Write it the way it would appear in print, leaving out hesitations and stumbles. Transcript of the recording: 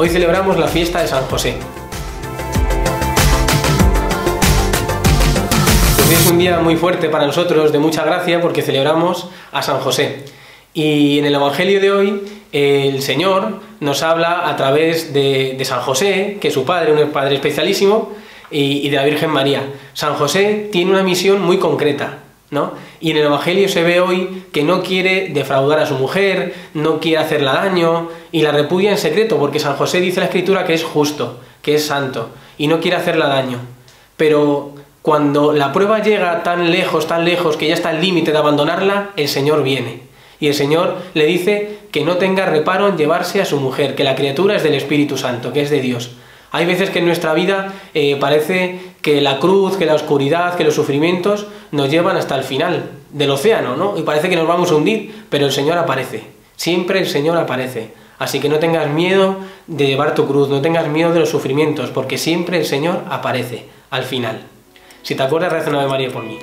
Hoy celebramos la fiesta de San José. Pues es un día muy fuerte para nosotros, de mucha gracia, porque celebramos a San José. Y en el Evangelio de hoy, el Señor nos habla a través de San José, que es su padre, un padre especialísimo, y de la Virgen María. San José tiene una misión muy concreta, ¿no? Y en el Evangelio se ve hoy que no quiere defraudar a su mujer, no quiere hacerla daño, y la repudia en secreto, porque San José dice en la Escritura que es justo, que es santo, y no quiere hacerla daño. Pero cuando la prueba llega tan lejos, que ya está al límite de abandonarla, el Señor viene. Y el Señor le dice que no tenga reparo en llevarse a su mujer, que la criatura es del Espíritu Santo, que es de Dios. Hay veces que en nuestra vida parece que la cruz, que la oscuridad, que los sufrimientos nos llevan hasta el final del océano, ¿no? Y parece que nos vamos a hundir, pero el Señor aparece. Siempre el Señor aparece. Así que no tengas miedo de llevar tu cruz, no tengas miedo de los sufrimientos, porque siempre el Señor aparece al final. Si te acuerdas, reza una Ave María por mí.